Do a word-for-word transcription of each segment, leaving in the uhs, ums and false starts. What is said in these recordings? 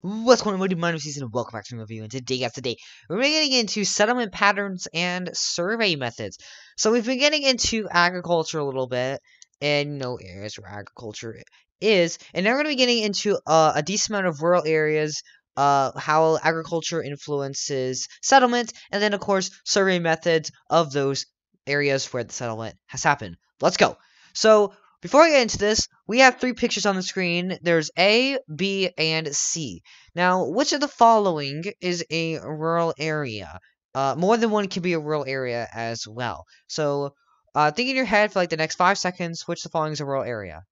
What's going on, everybody? My name is Eason, and welcome back to another video. And today, guys, today we're getting into settlement patterns and survey methods. So we've been getting into agriculture a little bit, and you know, areas where agriculture is, and now we're going to be getting into uh, a decent amount of rural areas, uh, how agriculture influences settlement, and then of course survey methods of those areas where the settlement has happened. Let's go. So before I get into this, we have three pictures on the screen. There's A, B, and C. Now, which of the following is a rural area? Uh, more than one can be a rural area as well. So, uh, think in your head for like the next five seconds, which of the following is a rural area?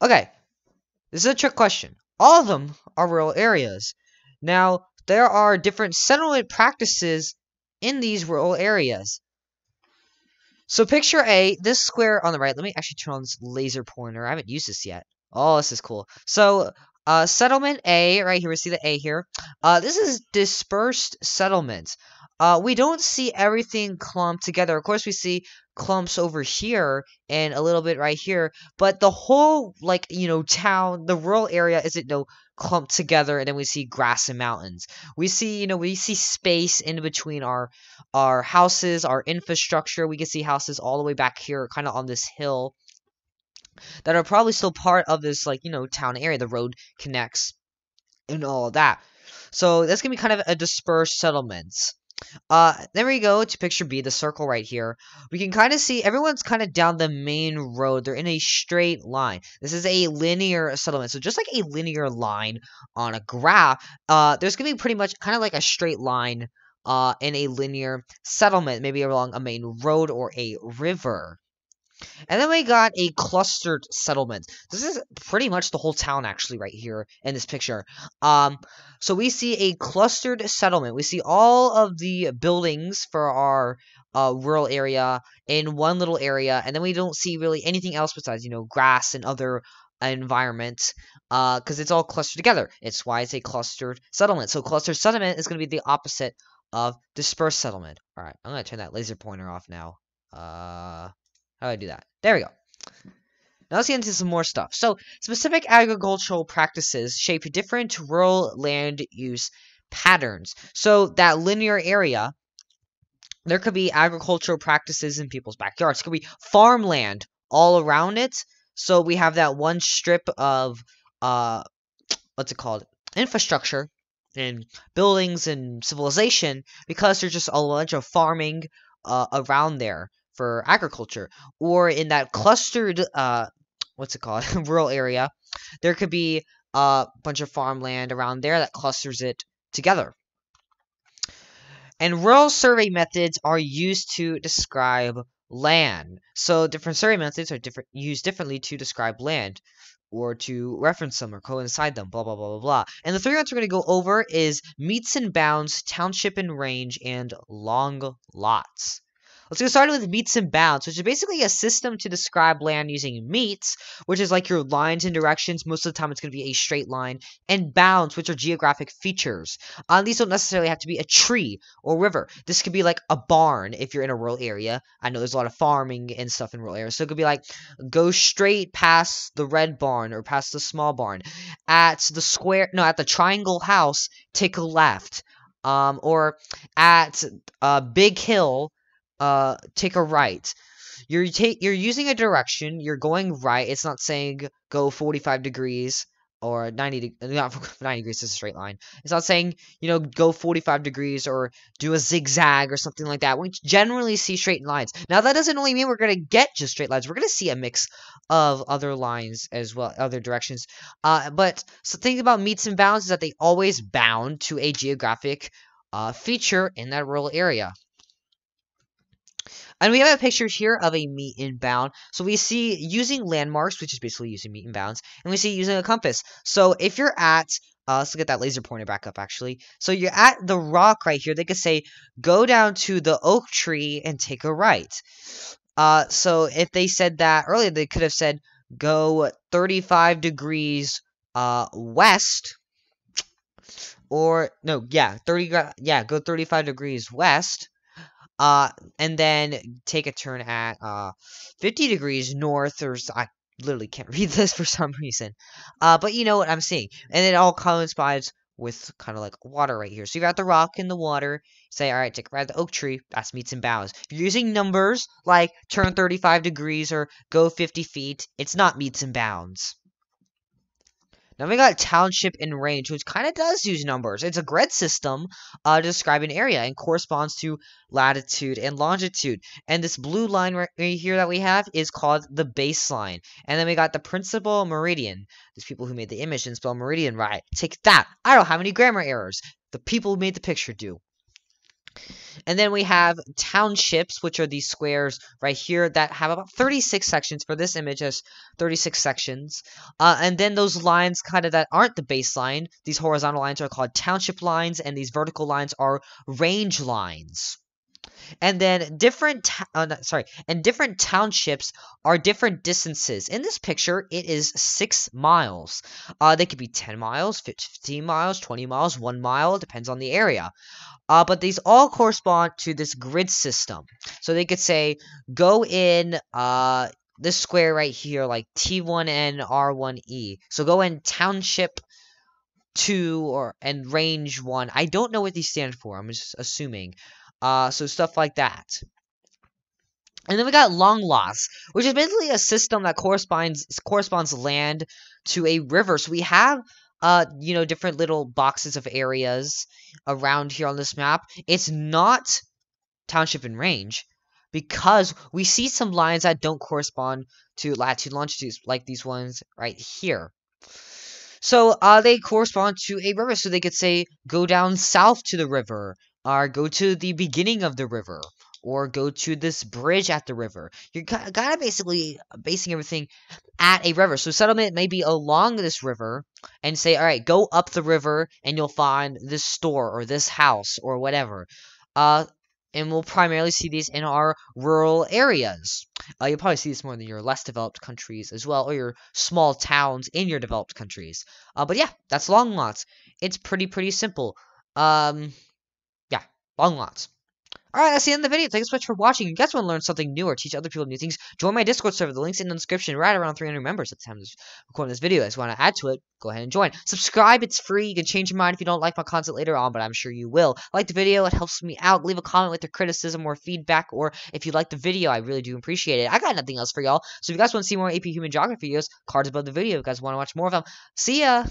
Okay, this is a trick question. All of them are rural areas. Now, there are different settlement practices in these rural areas. So picture A, this square on the right. Let me actually turn on this laser pointer. I haven't used this yet. Oh, this is cool. So uh, settlement A, right here, we see the A here. Uh, this is dispersed settlement. Uh, we don't see everything clumped together. Of course, we see clumps over here and a little bit right here, but the whole, like, you know, town, the rural area isn't no clumped together, and then we see grass and mountains. We see, you know, we see space in between our our houses, our infrastructure. We can see houses all the way back here, kind of on this hill, that are probably still part of this, like, you know, town area. The road connects and all of that. So that's gonna be kind of a dispersed settlement. Uh, then we go to picture B, the circle right here. We can kind of see everyone's kind of down the main road. They're in a straight line. This is a linear settlement. So just like a linear line on a graph, uh, there's going to be pretty much kind of like a straight line uh, in a linear settlement, maybe along a main road or a river. And then we got a clustered settlement. This is pretty much the whole town, actually, right here in this picture. Um, so we see a clustered settlement. We see all of the buildings for our uh, rural area in one little area, and then we don't see really anything else besides, you know, grass and other environment, uh, because it's all clustered together. It's why it's a clustered settlement. So clustered settlement is going to be the opposite of dispersed settlement. All right, I'm going to turn that laser pointer off now. Uh... How do I do that? There we go. Now let's get into some more stuff. So, specific agricultural practices shape different rural land use patterns. So, that linear area, there could be agricultural practices in people's backyards. It could be farmland all around it. So, we have that one strip of, uh, what's it called? Infrastructure and buildings and civilization, because there's just a bunch of farming uh, around there for agriculture. Or in that clustered, uh, what's it called, rural area, there could be a bunch of farmland around there that clusters it together. And rural survey methods are used to describe land. So different survey methods are different, used differently to describe land, or to reference them or coincide them, blah, blah, blah, blah, blah. And the three ones we're going to go over is Metes and Bounds, Township and Range, and Long Lots. Let's get started with metes and bounds, which is basically a system to describe land using metes, which is like your lines and directions. Most of the time, it's going to be a straight line. And bounds, which are geographic features. Uh, these don't necessarily have to be a tree or river. This could be like a barn if you're in a rural area. I know there's a lot of farming and stuff in rural areas. So it could be like, go straight past the red barn or past the small barn. At the square, no, at the triangle house, take a left. Um, or at uh, Big Hill, Uh, take a right. You're take you're using a direction. You're going right. It's not saying go forty-five degrees or ninety. Not ninety degrees is a straight line. It's not saying, you know, go forty-five degrees or do a zigzag or something like that. We generally see straight lines. Now that doesn't only mean we're gonna get just straight lines. We're gonna see a mix of other lines as well, other directions. Uh, but so the thing about metes and bounds is that they always bound to a geographic uh, feature in that rural area. And we have a picture here of a meet and bound. So we see using landmarks, which is basically using meet and bounds, and we see using a compass. So if you're at, uh, let's get that laser pointer back up actually. So you're at the rock right here. They could say, go down to the oak tree and take a right. Uh, so if they said that earlier, they could have said, go thirty-five degrees uh, west. Or, no, yeah, thirty, yeah, go thirty-five degrees west. Uh, and then take a turn at uh, fifty degrees north. There's, I literally can't read this for some reason. Uh, but you know what I'm seeing. And it all coincides with kind of like water right here. So you got the rock in the water. Say, all right, take a ride at the oak tree. That's meets and bounds. If you're using numbers like turn thirty-five degrees or go fifty feet, it's not meets and bounds. Now we got Township and Range, which kind of does use numbers. It's a grid system uh, to describe an area and corresponds to latitude and longitude. And this blue line right here that we have is called the baseline. And then we got the principal meridian. There's people who made the image and spell meridian right. Take that. I don't have any grammar errors. The people who made the picture do. And then we have townships, which are these squares right here that have about thirty-six sections. For this image, has thirty-six sections. Uh, and then those lines kind of that aren't the baseline, these horizontal lines are called township lines, and these vertical lines are range lines. And then different, uh, no, sorry, and different townships are different distances. In this picture, it is six miles. Uh, they could be ten miles, fifteen miles, twenty miles, one mile, depends on the area. Uh, but these all correspond to this grid system. So they could say, go in uh, this square right here, like T one N R one E. So go in township two or and range one. I don't know what these stand for. I'm just assuming. Uh, so stuff like that. And then we got Long Lots, which is basically a system that corresponds corresponds land to a river. So we have, uh, you know, different little boxes of areas around here on this map. It's not Township and Range because we see some lines that don't correspond to latitude and longitude, like these ones right here. So uh, they correspond to a river, so they could say, go down south to the river, or go to the beginning of the river, or go to this bridge at the river. You're kind of basically basing everything at a river. So settlement may be along this river, and say, all right, go up the river, and you'll find this store, or this house, or whatever. Uh, and we'll primarily see these in our rural areas. Uh, you'll probably see this more in your less developed countries as well, or your small towns in your developed countries. Uh, but yeah, that's Long Lots. It's pretty, pretty simple. Um... Long Lots. Alright, that's the end of the video. Thanks so much for watching. If you guys want to learn something new or teach other people new things, join my Discord server. The link's in the description. Right around three hundred members at the time of recording this video. If you want to add to it, go ahead and join. Subscribe. It's free. You can change your mind if you don't like my content later on, but I'm sure you will. Like the video. It helps me out. Leave a comment with your criticism or feedback, or if you like the video, I really do appreciate it. I got nothing else for y'all, so if you guys want to see more A P Human Geography videos, cards above the video if you guys want to watch more of them. See ya!